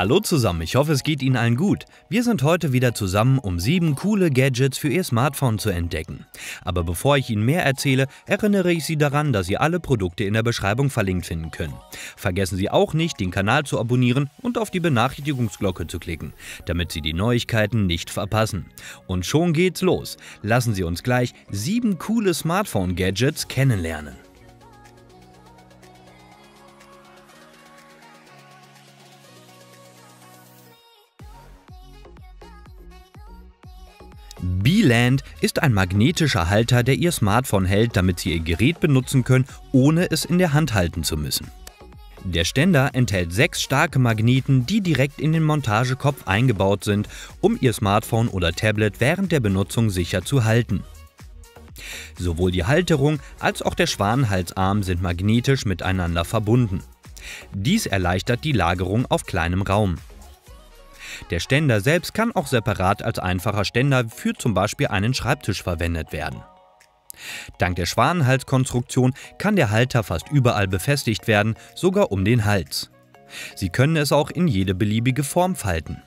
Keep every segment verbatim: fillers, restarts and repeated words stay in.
Hallo zusammen, ich hoffe es geht Ihnen allen gut. Wir sind heute wieder zusammen, um sieben coole Gadgets für Ihr Smartphone zu entdecken. Aber bevor ich Ihnen mehr erzähle, erinnere ich Sie daran, dass Sie alle Produkte in der Beschreibung verlinkt finden können. Vergessen Sie auch nicht, den Kanal zu abonnieren und auf die Benachrichtigungsglocke zu klicken, damit Sie die Neuigkeiten nicht verpassen. Und schon geht's los. Lassen Sie uns gleich sieben coole Smartphone-Gadgets kennenlernen. B-Land ist ein magnetischer Halter, der Ihr Smartphone hält, damit Sie Ihr Gerät benutzen können, ohne es in der Hand halten zu müssen. Der Ständer enthält sechs starke Magneten, die direkt in den Montagekopf eingebaut sind, um Ihr Smartphone oder Tablet während der Benutzung sicher zu halten. Sowohl die Halterung als auch der Schwanenhalsarm sind magnetisch miteinander verbunden. Dies erleichtert die Lagerung auf kleinem Raum. Der Ständer selbst kann auch separat als einfacher Ständer für zum Beispiel einen Schreibtisch verwendet werden. Dank der Schwanenhalskonstruktion kann der Halter fast überall befestigt werden, sogar um den Hals. Sie können es auch in jede beliebige Form falten.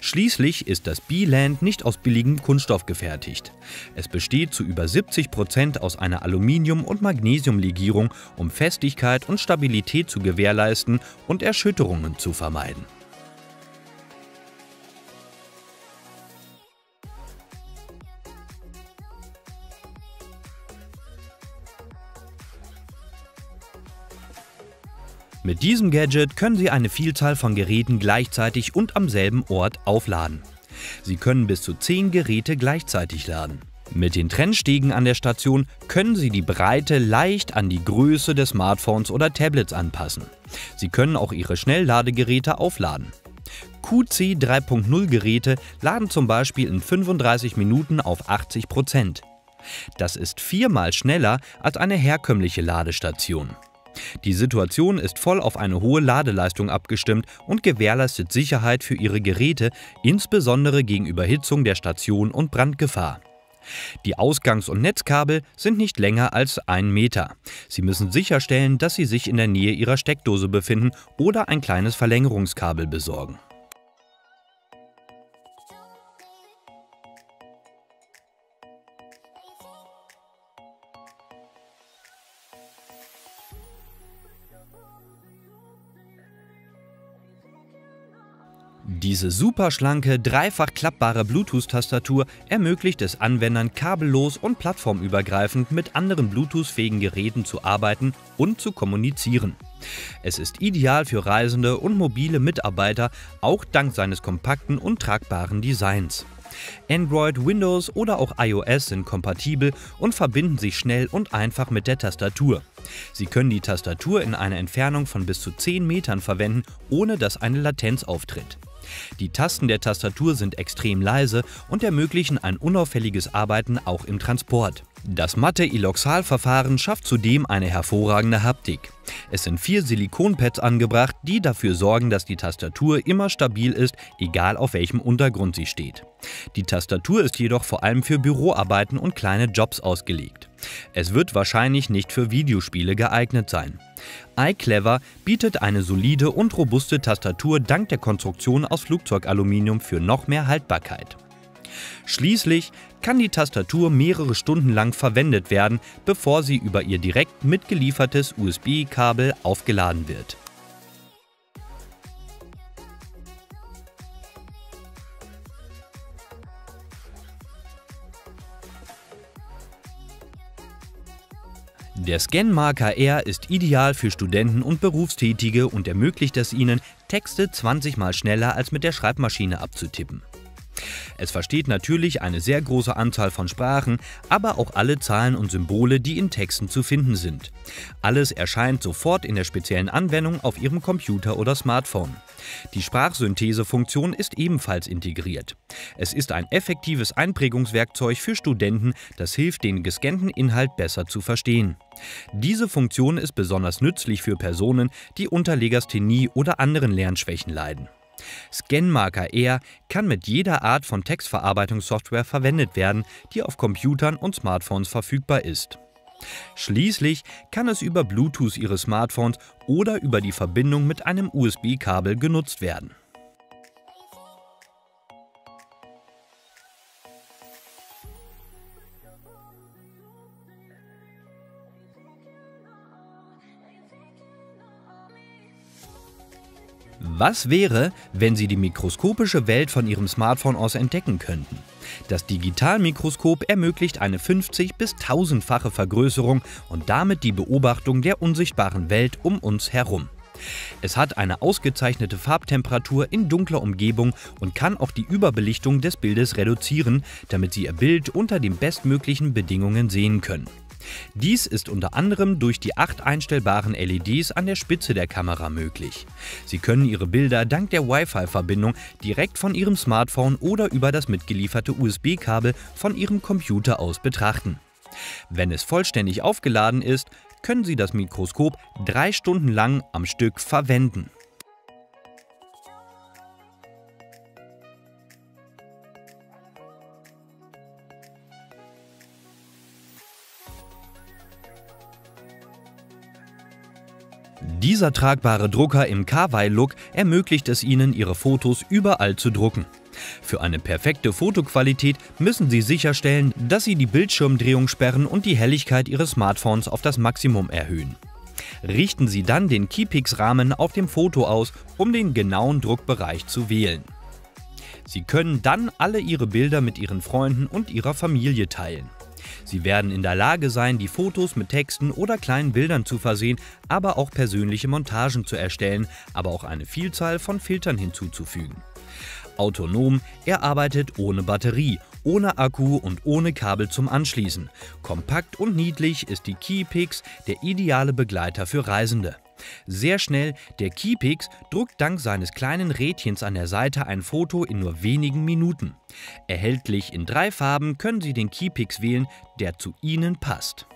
Schließlich ist das B-Land nicht aus billigem Kunststoff gefertigt. Es besteht zu über siebzig Prozent aus einer Aluminium- und Magnesiumlegierung, um Festigkeit und Stabilität zu gewährleisten und Erschütterungen zu vermeiden. Mit diesem Gadget können Sie eine Vielzahl von Geräten gleichzeitig und am selben Ort aufladen. Sie können bis zu zehn Geräte gleichzeitig laden. Mit den Trennstegen an der Station können Sie die Breite leicht an die Größe des Smartphones oder Tablets anpassen. Sie können auch Ihre Schnellladegeräte aufladen. Q C drei Punkt null Geräte laden zum Beispiel in fünfunddreißig Minuten auf achtzig Prozent. Das ist viermal schneller als eine herkömmliche Ladestation. Die Situation ist voll auf eine hohe Ladeleistung abgestimmt und gewährleistet Sicherheit für Ihre Geräte, insbesondere gegen Überhitzung der Station und Brandgefahr. Die Ausgangs- und Netzkabel sind nicht länger als einen Meter. Sie müssen sicherstellen, dass Sie sich in der Nähe Ihrer Steckdose befinden oder ein kleines Verlängerungskabel besorgen. Diese super schlanke, dreifach klappbare Bluetooth-Tastatur ermöglicht es Anwendern, kabellos und plattformübergreifend mit anderen Bluetooth-fähigen Geräten zu arbeiten und zu kommunizieren. Es ist ideal für Reisende und mobile Mitarbeiter, auch dank seines kompakten und tragbaren Designs. Android, Windows oder auch iOS sind kompatibel und verbinden sich schnell und einfach mit der Tastatur. Sie können die Tastatur in einer Entfernung von bis zu zehn Metern verwenden, ohne dass eine Latenz auftritt. Die Tasten der Tastatur sind extrem leise und ermöglichen ein unauffälliges Arbeiten auch im Transport. Das matte Eloxal-Verfahren schafft zudem eine hervorragende Haptik. Es sind vier Silikonpads angebracht, die dafür sorgen, dass die Tastatur immer stabil ist, egal auf welchem Untergrund sie steht. Die Tastatur ist jedoch vor allem für Büroarbeiten und kleine Jobs ausgelegt. Es wird wahrscheinlich nicht für Videospiele geeignet sein. iClever bietet eine solide und robuste Tastatur dank der Konstruktion aus Flugzeugaluminium für noch mehr Haltbarkeit. Schließlich kann die Tastatur mehrere Stunden lang verwendet werden, bevor sie über ihr direkt mitgeliefertes U S B-Kabel aufgeladen wird. Der Scanmarker Air ist ideal für Studenten und Berufstätige und ermöglicht es ihnen, Texte zwanzig Mal schneller als mit der Schreibmaschine abzutippen. Es versteht natürlich eine sehr große Anzahl von Sprachen, aber auch alle Zahlen und Symbole, die in Texten zu finden sind. Alles erscheint sofort in der speziellen Anwendung auf Ihrem Computer oder Smartphone. Die Sprachsynthese-Funktion ist ebenfalls integriert. Es ist ein effektives Einprägungswerkzeug für Studenten, das hilft, den gescannten Inhalt besser zu verstehen. Diese Funktion ist besonders nützlich für Personen, die unter Legasthenie oder anderen Lernschwächen leiden. Scanmarker Air kann mit jeder Art von Textverarbeitungssoftware verwendet werden, die auf Computern und Smartphones verfügbar ist. Schließlich kann es über Bluetooth Ihres Smartphones oder über die Verbindung mit einem U S B-Kabel genutzt werden. Was wäre, wenn Sie die mikroskopische Welt von Ihrem Smartphone aus entdecken könnten? Das Digitalmikroskop ermöglicht eine fünfzig- bis tausendfache Vergrößerung und damit die Beobachtung der unsichtbaren Welt um uns herum. Es hat eine ausgezeichnete Farbtemperatur in dunkler Umgebung und kann auch die Überbelichtung des Bildes reduzieren, damit Sie Ihr Bild unter den bestmöglichen Bedingungen sehen können. Dies ist unter anderem durch die acht einstellbaren L E Ds an der Spitze der Kamera möglich. Sie können Ihre Bilder dank der Wi-Fi-Verbindung direkt von Ihrem Smartphone oder über das mitgelieferte U S B-Kabel von Ihrem Computer aus betrachten. Wenn es vollständig aufgeladen ist, können Sie das Mikroskop drei Stunden lang am Stück verwenden. Dieser tragbare Drucker im Kawaii-Look ermöglicht es Ihnen, Ihre Fotos überall zu drucken. Für eine perfekte Fotoqualität müssen Sie sicherstellen, dass Sie die Bildschirmdrehung sperren und die Helligkeit Ihres Smartphones auf das Maximum erhöhen. Richten Sie dann den KiiPix-Rahmen auf dem Foto aus, um den genauen Druckbereich zu wählen. Sie können dann alle Ihre Bilder mit Ihren Freunden und Ihrer Familie teilen. Sie werden in der Lage sein, die Fotos mit Texten oder kleinen Bildern zu versehen, aber auch persönliche Montagen zu erstellen, aber auch eine Vielzahl von Filtern hinzuzufügen. Autonom, er arbeitet ohne Batterie, ohne Akku und ohne Kabel zum Anschließen. Kompakt und niedlich ist die KiiPix der ideale Begleiter für Reisende. Sehr schnell, der KiiPix druckt dank seines kleinen Rädchens an der Seite ein Foto in nur wenigen Minuten. Erhältlich in drei Farben können Sie den KiiPix wählen, der zu Ihnen passt.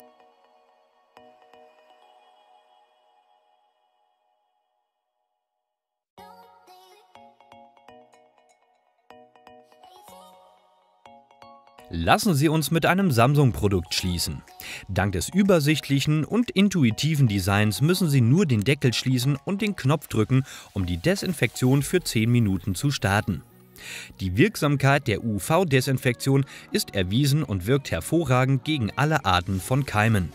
Lassen Sie uns mit einem Samsung-Produkt schließen. Dank des übersichtlichen und intuitiven Designs müssen Sie nur den Deckel schließen und den Knopf drücken, um die Desinfektion für zehn Minuten zu starten. Die Wirksamkeit der U V-Desinfektion ist erwiesen und wirkt hervorragend gegen alle Arten von Keimen.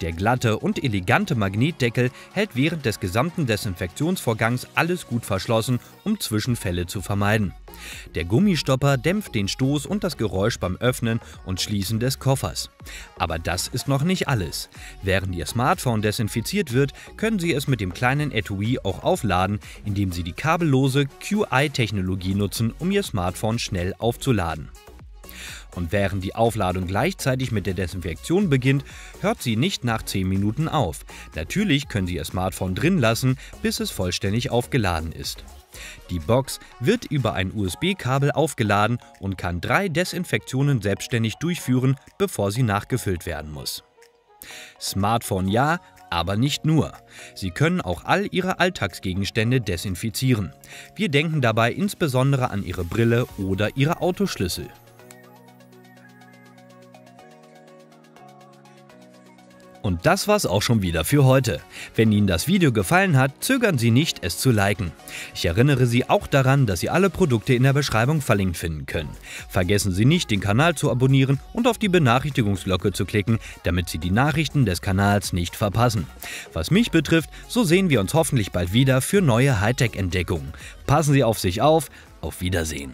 Der glatte und elegante Magnetdeckel hält während des gesamten Desinfektionsvorgangs alles gut verschlossen, um Zwischenfälle zu vermeiden. Der Gummistopper dämpft den Stoß und das Geräusch beim Öffnen und Schließen des Koffers. Aber das ist noch nicht alles. Während Ihr Smartphone desinfiziert wird, können Sie es mit dem kleinen Etui auch aufladen, indem Sie die kabellose Q I-Technologie nutzen, um Ihr Smartphone schnell aufzuladen. Und während die Aufladung gleichzeitig mit der Desinfektion beginnt, hört sie nicht nach zehn Minuten auf. Natürlich können Sie Ihr Smartphone drin lassen, bis es vollständig aufgeladen ist. Die Box wird über ein U S B-Kabel aufgeladen und kann drei Desinfektionen selbstständig durchführen, bevor sie nachgefüllt werden muss. Smartphone ja, aber nicht nur. Sie können auch all Ihre Alltagsgegenstände desinfizieren. Wir denken dabei insbesondere an Ihre Brille oder Ihre Autoschlüssel. Und das war's auch schon wieder für heute. Wenn Ihnen das Video gefallen hat, zögern Sie nicht, es zu liken. Ich erinnere Sie auch daran, dass Sie alle Produkte in der Beschreibung verlinkt finden können. Vergessen Sie nicht, den Kanal zu abonnieren und auf die Benachrichtigungsglocke zu klicken, damit Sie die Nachrichten des Kanals nicht verpassen. Was mich betrifft, so sehen wir uns hoffentlich bald wieder für neue Hightech-Entdeckungen. Passen Sie auf sich auf, auf Wiedersehen.